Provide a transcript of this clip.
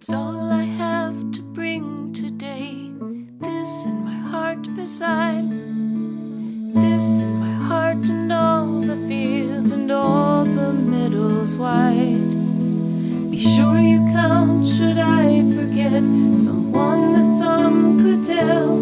It's all I have to bring today. This in my heart beside, this in my heart, and all the fields and all the meadows wide. Be sure you count, should I forget someone the sun could tell.